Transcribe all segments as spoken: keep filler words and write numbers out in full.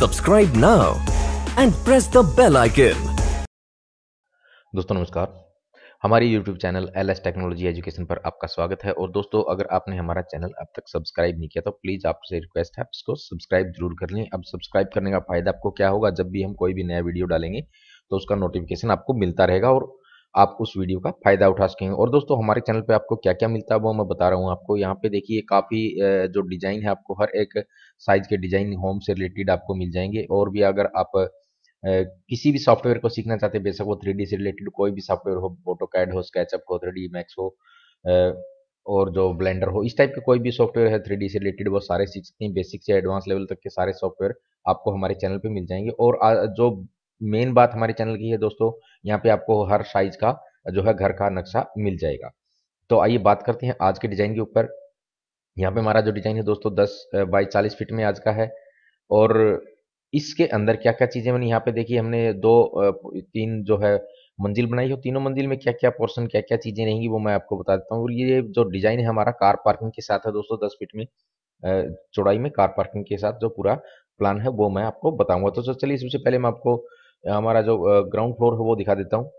Subscribe now and press the bell icon. दोस्तों नमस्कार, हमारी YouTube channel L S technology education पर आपका स्वागत है। और दोस्तों, अगर आपने हमारा चैनल अब तक सब्सक्राइब नहीं किया तो प्लीज आपसे रिक्वेस्ट है, आप इसको सब्सक्राइब जरूर कर लें। अब सब्सक्राइब करने का फायदा आपको क्या होगा, जब भी हम कोई भी नया वीडियो डालेंगे तो उसका नोटिफिकेशन आपको मिलता रहेगा और आप उस वीडियो का फायदा उठा सकेंगे। और दोस्तों, हमारे चैनल पे आपको क्या क्या मिलता है वो मैं बता रहा हूँ आपको। यहाँ पे देखिए, काफ़ी जो डिज़ाइन है आपको हर एक साइज के डिज़ाइन होम से रिलेटेड आपको मिल जाएंगे। और भी अगर आप किसी भी सॉफ्टवेयर को सीखना चाहते हैं, बेशक वो थ्री डी से रिलेटेड कोई भी सॉफ्टवेयर हो, ऑटोकैड हो, स्केचअप हो, थ्री डी मैक्स हो और जो ब्लेंडर हो, इस टाइप के कोई भी सॉफ्टवेयर है थ्री डी से रिलेटेड, वो सारे सीख सकते हैं। बेसिक से एडवांस लेवल तक के सारे सॉफ्टवेयर आपको हमारे चैनल पर मिल जाएंगे। और जो मेन बात हमारे चैनल की है दोस्तों, यहाँ पे आपको हर साइज का जो है घर का नक्शा मिल जाएगा। तो आइए बात करते हैं आज के डिज़ाइन के ऊपर। यहाँ पे हमारा जो डिज़ाइन है दोस्तों दस बाई चालीस फीट में आज का है। और इसके अंदर क्या क्या चीज़ें मैंने यहाँ पे देखी, हमने दो तीन जो है मंजिल बनाई है। तीनों मंजिल में क्या क्या पोर्शन, क्या क्या चीज़ें रहेंगी वो मैं आपको बता देता हूँ। और ये जो डिज़ाइन है हमारा कार पार्किंग के साथ है दोस्तों, दस फीट में चौड़ाई में कार पार्किंग के साथ जो पूरा प्लान है वो मैं आपको बताऊँगा। तो चलिए, सबसे पहले मैं आपको हमारा जो ग्राउंड फ्लोर है वो दिखा देता हूँ।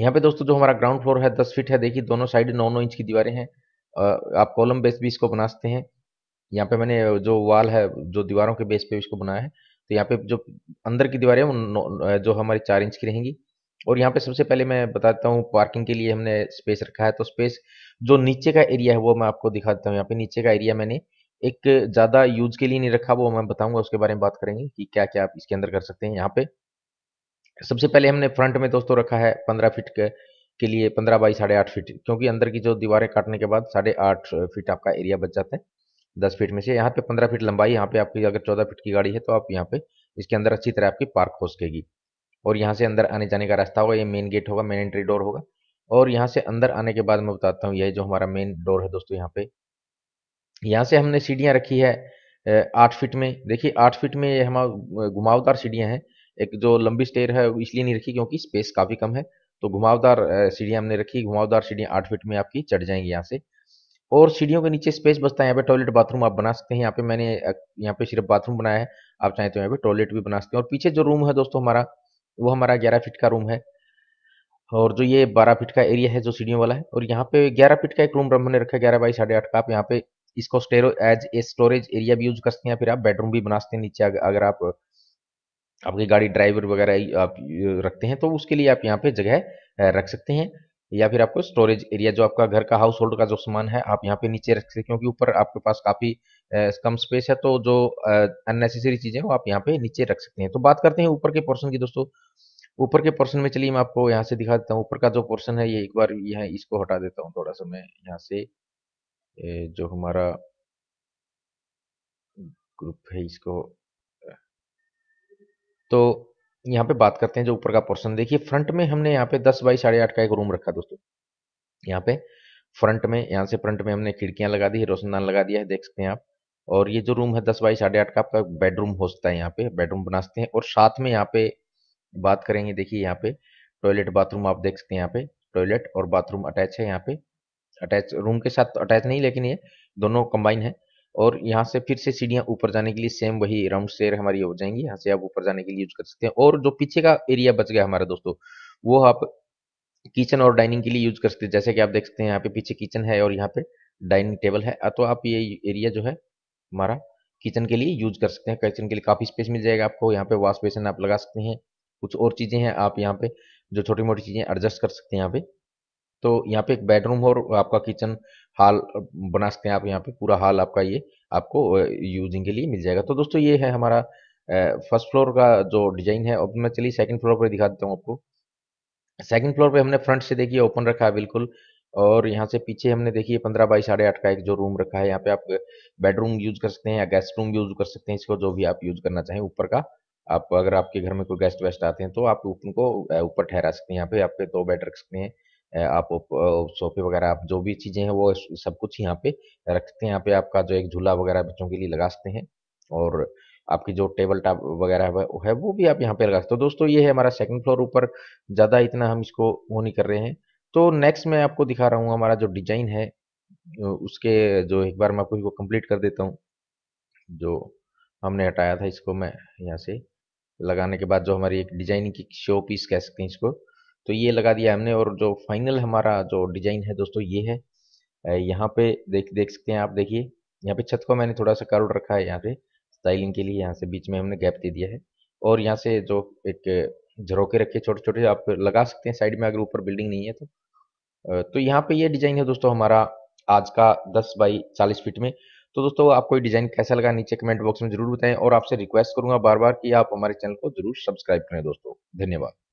यहाँ पे दोस्तों जो हमारा ग्राउंड फ्लोर है दस फीट है। देखिए, दोनों साइड नौ नौ इंच की दीवारें हैं। आप कॉलम बेस भी इसको बना सकते हैं। यहाँ पे मैंने जो वाल है, जो दीवारों के बेस पे इसको बनाया है। तो यहाँ पे जो अंदर की दीवारें हैं वो जो हमारी चार इंच की रहेंगी। और यहाँ पे सबसे पहले मैं बताता हूँ, पार्किंग के लिए हमने स्पेस रखा है। तो स्पेस जो नीचे का एरिया है वो मैं आपको दिखा देता हूँ। यहाँ पे नीचे का एरिया मैंने एक ज़्यादा यूज के लिए नहीं रखा, वो मैं बताऊंगा, उसके बारे में बात करेंगे कि क्या क्या आप इसके अंदर कर सकते हैं। यहाँ पे सबसे पहले हमने फ्रंट में दोस्तों रखा है पंद्रह फीट के, के लिए पंद्रह बाई साढ़े आठ फीट, क्योंकि अंदर की जो दीवारें काटने के बाद साढ़े आठ फीट आपका एरिया बच जाता है दस फीट में से। यहाँ पे पंद्रह फीट लंबाई, यहाँ पे आपकी अगर चौदह फीट की गाड़ी है तो आप यहाँ पे इसके अंदर अच्छी तरह आपकी पार्क हो सकेगी। और यहाँ से अंदर आने जाने का रास्ता होगा, ये मेन गेट होगा, मेन एंट्री डोर होगा। और यहाँ से अंदर आने के बाद मैं बताता हूँ, यह जो हमारा मेन डोर है दोस्तों, यहाँ पे यहाँ से हमने सीढ़ियाँ रखी है आठ फीट में। देखिए, आठ फीट में हम घुमावदार सीढ़ियाँ हैं। एक जो लंबी स्टेयर है इसलिए नहीं रखी क्योंकि स्पेस काफ़ी कम है, तो घुमावदार सीढ़ियाँ हमने रखी। घुमावदार सीढ़ियाँ आठ फीट में आपकी चढ़ जाएंगी यहाँ से। और सीढ़ियों के नीचे स्पेस बचता है, यहाँ पे टॉयलेट बाथरूम आप बना सकते हैं। यहाँ पे मैंने यहाँ पे सिर्फ बाथरूम बनाया है, आप चाहें तो यहाँ पे टॉयलेट भी बना सकते हैं। और पीछे जो रूम है दोस्तों हमारा, वो हमारा ग्यारह फीट का रूम है। और जो ये बारह फीट का एरिया है जो सीढ़ियों वाला है, और यहाँ पे ग्यारह फीट का एक रूम हमने रखा है, ग्यारह बाई साढ़े आठ का। आप यहाँ पे इसको store as a storage area भी यूज कर सकते हैं, फिर आप बेडरूम भी बना सकते हैं नीचे। अगर आप आपकी गाड़ी ड्राइवर वगैरह आप रखते हैं तो उसके लिए आप यहाँ पे जगह रख सकते हैं, या फिर आपको स्टोरेज एरिया जो आपका घर का हाउस होल्ड का जो सामान है आप यहाँ पे नीचे रख सकते हैं, क्योंकि ऊपर आपके पास काफ़ी कम स्पेस है। तो जो अननेसेसरी चीज़ें वो आप यहाँ पे नीचे रख सकते हैं। तो बात करते हैं ऊपर के पोर्शन की दोस्तों। ऊपर के पोर्शन में चलिए मैं आपको यहाँ से दिखा देता हूँ। ऊपर का जो पोर्शन है ये एक बार यहाँ इसको हटा देता हूँ थोड़ा सा मैं यहाँ से। जो हमारा ग्रुप है इसको, तो यहाँ पे बात करते हैं जो ऊपर का पोर्शन। देखिए, फ्रंट में हमने यहाँ पे दस बाई साढ़े आठ का एक रूम रखा दोस्तों। यहाँ पे फ्रंट में, यहाँ से फ्रंट में हमने खिड़कियां लगा दी है, रोशनदान लगा दिया है, देख सकते हैं आप। और ये जो रूम है दस बाई साढ़े आठ का आपका बेडरूम हो सकता है, यहाँ पे बेडरूम बना सकते हैं। और साथ में यहाँ पे बात करेंगे, देखिए यहाँ पे टॉयलेट बाथरूम आप देख सकते हैं। यहाँ पे टॉयलेट और बाथरूम अटैच है, यहाँ पे अटैच रूम के साथ अटैच नहीं, लेकिन ये दोनों कंबाइन है। और यहाँ से फिर से सीढ़ियाँ ऊपर जाने के लिए सेम वही राउंड स्टेयर हमारी हो जाएंगी, यहाँ से आप ऊपर जाने के लिए यूज कर सकते हैं। और जो पीछे का एरिया बच गया हमारा दोस्तों, वो आप किचन और डाइनिंग के लिए यूज कर सकते हैं। जैसे कि आप देख सकते हैं यहाँ पे पीछे किचन है और यहाँ पे डाइनिंग टेबल है, तो आप ये एरिया जो है हमारा किचन के लिए यूज कर सकते हैं। किचन के लिए काफ़ी स्पेस मिल जाएगा आपको। यहाँ पे वॉश बेसिन आप लगा सकते हैं, कुछ और चीज़ें हैं आप यहाँ पे जो छोटी मोटी चीज़ें एडजस्ट कर सकते हैं यहाँ पे। तो यहाँ पे एक बेडरूम और आपका किचन हॉल बना सकते हैं आप। यहाँ पे पूरा हॉल आपका ये आपको यूजिंग के लिए मिल जाएगा। तो दोस्तों ये है हमारा फर्स्ट फ्लोर का जो डिज़ाइन है। अब मैं चलिए सेकंड फ्लोर पे दिखा देता हूँ आपको। सेकंड फ्लोर पे हमने फ्रंट से देखिए ओपन रखा है बिल्कुल। और यहाँ से पीछे हमने देखिए पंद्रह बाई साढ़े आठ का एक जो रूम रखा है, यहाँ पे आप बेडरूम यूज कर सकते हैं या गेस्ट रूम यूज कर सकते हैं, इसको जो भी आप यूज करना चाहें। ऊपर का आप अगर आपके घर में कोई गेस्ट वेस्ट आते हैं तो आप उनको ऊपर ठहरा सकते हैं। यहाँ पे आपके दो बेड रख सकते हैं आप, सोफे वगैरह आप जो भी चीज़ें हैं वो सब कुछ यहाँ पे रख सकते हैं। यहाँ पे आपका जो एक झूला वगैरह बच्चों के लिए लगा सकते हैं, और आपकी जो टेबल टॉप वगैरह है वो भी आप यहाँ पे लगा सकते हो। तो दोस्तों ये है हमारा सेकंड फ्लोर। ऊपर ज़्यादा इतना हम इसको वो नहीं कर रहे हैं। तो नेक्स्ट मैं आपको दिखा रहा हूँ हमारा जो डिजाइन है उसके, जो एक बार मैं आपको कम्प्लीट कर देता हूँ। जो हमने हटाया था, इसको मैं यहाँ से लगाने के बाद जो हमारी एक डिजाइन की शो पीस कह सकते हैं इसको, तो ये लगा दिया हमने। और जो फाइनल हमारा जो डिजाइन है दोस्तों ये है, यहाँ पे देख देख सकते हैं आप, देखिए यहाँ पे छत को मैंने थोड़ा सा कर्व रखा है यहाँ पे स्टाइलिंग के लिए, यहाँ से बीच में हमने गैप दे दिया है। और यहाँ से जो एक झरोके रखे छोटे छोटे आप लगा सकते हैं साइड में, अगर ऊपर बिल्डिंग नहीं है तो। तो यहाँ पे ये डिजाइन है दोस्तों हमारा आज का दस बाई चालीस फीट में। तो दोस्तों आपको ये डिजाइन कैसा लगा नीचे कमेंट बॉक्स में जरूर बताएं, और आपसे रिक्वेस्ट करूंगा बार बार कि आप हमारे चैनल को जरूर सब्सक्राइब करें दोस्तों। धन्यवाद।